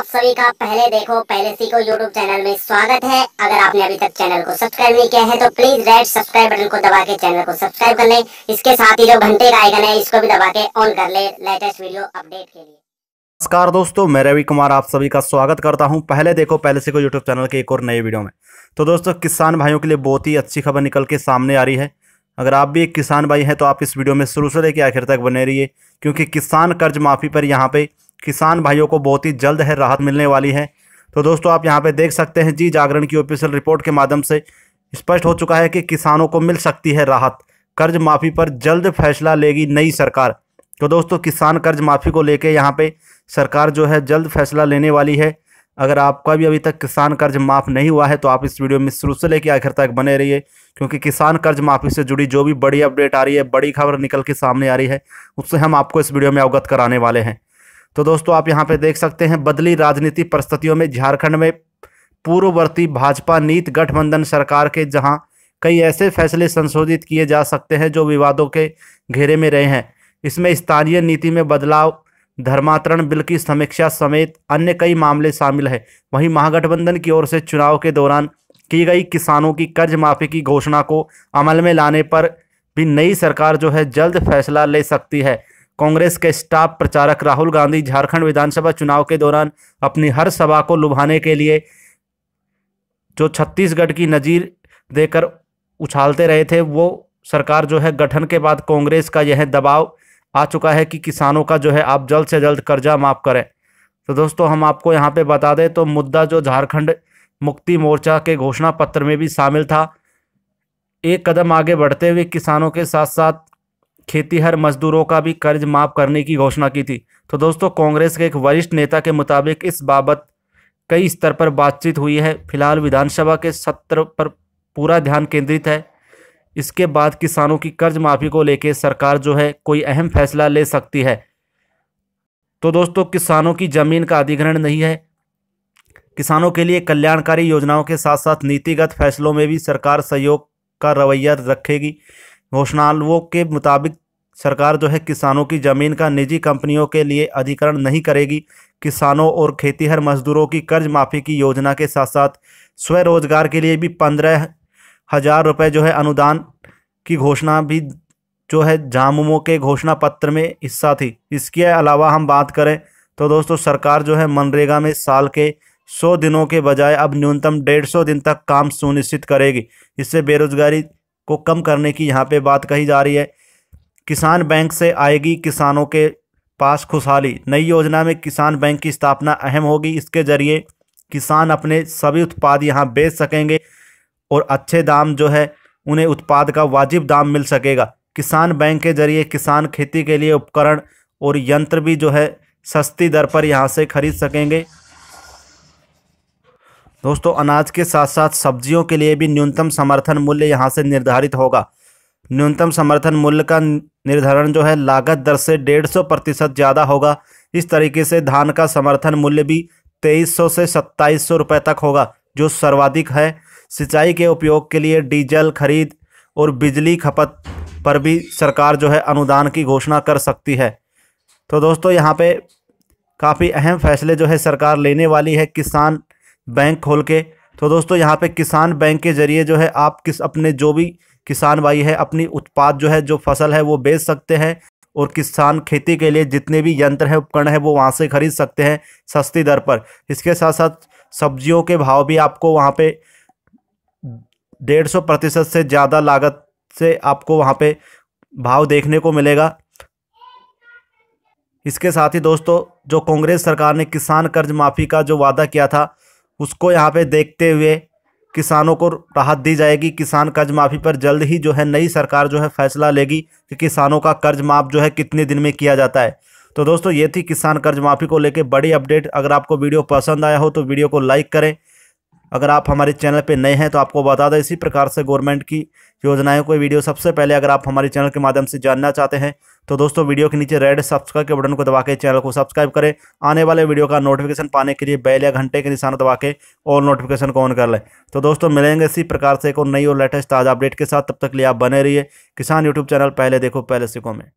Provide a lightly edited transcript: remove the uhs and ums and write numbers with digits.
आप सभी का पहले देखो पहले सीखो यूट्यूब चैनल में स्वागत है। अगर आपने अभी तक चैनल को सब्सक्राइब नहीं किया है तो प्लीज रेड सब्सक्राइब बटन को दबा के चैनल को सब्सक्राइब कर लें। इसके साथ ही जो घंटे का आइकन है इसको भी दबा के ऑन कर लें लेटेस्ट वीडियो अपडेट के लिए। नमस्कार दोस्तों, मैं रवि कुमार आप सभी का स्वागत करता हूं पहले देखो पहले सीखो यूट्यूब चैनल के एक और नए वीडियो में। तो दोस्तों, किसान भाइयों के लिए बहुत ही अच्छी खबर निकल के सामने आ रही है। अगर आप भी एक किसान भाई हैं तो आप इस वीडियो में शुरू से लेकर आखिर तक बने रहिए, क्योंकि किसान कर्ज माफ़ी पर यहाँ पे किसान भाइयों को बहुत ही जल्द है राहत मिलने वाली है। तो दोस्तों, आप यहाँ पे देख सकते हैं जी जागरण की ऑफिशियल रिपोर्ट के माध्यम से स्पष्ट हो चुका है कि किसानों को मिल सकती है राहत। कर्ज माफ़ी पर जल्द फैसला लेगी नई सरकार। तो दोस्तों, किसान कर्ज माफ़ी को लेके यहाँ पे सरकार जो है जल्द फैसला लेने वाली है। अगर आपका भी अभी तक किसान कर्ज माफ़ नहीं हुआ है तो आप इस वीडियो में शुरू से लेकर आखिर तक बने रहिए, क्योंकि किसान कर्ज माफ़ी से जुड़ी जो भी बड़ी अपडेट आ रही है, बड़ी खबर निकल के सामने आ रही है, उससे हम आपको इस वीडियो में अवगत कराने वाले हैं। तो दोस्तों, आप यहां पे देख सकते हैं बदली राजनीति परिस्थितियों में झारखंड में पूर्ववर्ती भाजपा नीति गठबंधन सरकार के जहां कई ऐसे फैसले संशोधित किए जा सकते हैं जो विवादों के घेरे में रहे हैं। इसमें स्थानीय नीति में बदलाव, धर्मांतरण बिल की समीक्षा समेत अन्य कई मामले शामिल हैं। वहीं महागठबंधन की ओर से चुनाव के दौरान की गई किसानों की कर्ज माफ़ी की घोषणा को अमल में लाने पर भी नई सरकार जो है जल्द फैसला ले सकती है। कांग्रेस के स्टार प्रचारक राहुल गांधी झारखंड विधानसभा चुनाव के दौरान अपनी हर सभा को लुभाने के लिए जो छत्तीसगढ़ की नज़ीर देकर उछालते रहे थे, वो सरकार जो है गठन के बाद कांग्रेस का यह दबाव आ चुका है कि किसानों का जो है आप जल्द से जल्द कर्जा माफ़ करें। तो दोस्तों, हम आपको यहाँ पे बता दें तो मुद्दा जो झारखंड मुक्ति मोर्चा के घोषणा पत्र में भी शामिल था। एक कदम आगे बढ़ते हुए किसानों के साथ साथ खेतीहर मजदूरों का भी कर्ज माफ़ करने की घोषणा की थी। तो दोस्तों, कांग्रेस के एक वरिष्ठ नेता के मुताबिक इस बाबत कई स्तर पर बातचीत हुई है। फिलहाल विधानसभा के सत्र पर पूरा ध्यान केंद्रित है। इसके बाद किसानों की कर्ज माफ़ी को लेकर सरकार जो है कोई अहम फैसला ले सकती है। तो दोस्तों, किसानों की ज़मीन का अधिग्रहण नहीं है। किसानों के लिए कल्याणकारी योजनाओं के साथ साथ नीतिगत फैसलों में भी सरकार सहयोग का रवैया रखेगी। घोषणाओं के मुताबिक सरकार जो है किसानों की ज़मीन का निजी कंपनियों के लिए अधिग्रहण नहीं करेगी। किसानों और खेतीहर मजदूरों की कर्ज माफ़ी की योजना के साथ साथ स्वरोजगार के लिए भी 15,000 रुपये जो है अनुदान की घोषणा भी जो है झामुमो के घोषणा पत्र में हिस्सा थी। इसके अलावा हम बात करें तो दोस्तों, सरकार जो है मनरेगा में साल के 100 दिनों के बजाय अब न्यूनतम 150 दिन तक काम सुनिश्चित करेगी। इससे बेरोजगारी को कम करने की यहाँ पे बात कही जा रही है। किसान बैंक से आएगी किसानों के पास खुशहाली। नई योजना में किसान बैंक की स्थापना अहम होगी। इसके जरिए किसान अपने सभी उत्पाद यहाँ बेच सकेंगे और अच्छे दाम जो है उन्हें उत्पाद का वाजिब दाम मिल सकेगा। किसान बैंक के जरिए किसान खेती के लिए उपकरण और यंत्र भी जो है सस्ती दर पर यहाँ से खरीद सकेंगे। दोस्तों, अनाज के साथ साथ सब्जियों के लिए भी न्यूनतम समर्थन मूल्य यहां से निर्धारित होगा। न्यूनतम समर्थन मूल्य का निर्धारण जो है लागत दर से 150% ज़्यादा होगा। इस तरीके से धान का समर्थन मूल्य भी 2300 से 2700 रुपये तक होगा, जो सर्वाधिक है। सिंचाई के उपयोग के लिए डीजल खरीद और बिजली खपत पर भी सरकार जो है अनुदान की घोषणा कर सकती है। तो दोस्तों, यहाँ पर काफ़ी अहम फैसले जो है सरकार लेने वाली है किसान बैंक खोल के। तो दोस्तों, यहाँ पे किसान बैंक के जरिए जो है आप अपने जो भी किसान भाई है अपनी उत्पाद जो है जो फसल है वो बेच सकते हैं और किसान खेती के लिए जितने भी यंत्र है उपकरण है वो वहाँ से खरीद सकते हैं सस्ती दर पर। इसके साथ साथ सब्जियों के भाव भी आपको वहाँ पे 150% से ज़्यादा लागत से आपको वहाँ पे भाव देखने को मिलेगा। इसके साथ ही दोस्तों, जो कांग्रेस सरकार ने किसान कर्ज माफ़ी का जो वादा किया था उसको यहाँ पे देखते हुए किसानों को राहत दी जाएगी। किसान कर्ज माफ़ी पर जल्द ही जो है नई सरकार जो है फैसला लेगी कि किसानों का कर्ज माफ़ जो है कितने दिन में किया जाता है। तो दोस्तों, ये थी किसान कर्ज माफ़ी को लेके बड़ी अपडेट। अगर आपको वीडियो पसंद आया हो तो वीडियो को लाइक करें। अगर आप हमारे चैनल पे नए हैं तो आपको बता दें इसी प्रकार से गवर्नमेंट की योजनाओं की वीडियो सबसे पहले अगर आप हमारे चैनल के माध्यम से जानना चाहते हैं तो दोस्तों, वीडियो के नीचे रेड सब्सक्राइब के बटन को दबा के चैनल को सब्सक्राइब करें। आने वाले वीडियो का नोटिफिकेशन पाने के लिए बेल या घंटे के निशान दबा के और नोटिफिकेशन को ऑन कर लें। तो दोस्तों, मिलेंगे इसी प्रकार से एक और नई और लेटेस्ट ताज़ा अपडेट के साथ। तब तक लिए आप बने रहिए किसान यूट्यूब चैनल पहले देखो पहले सीखो में।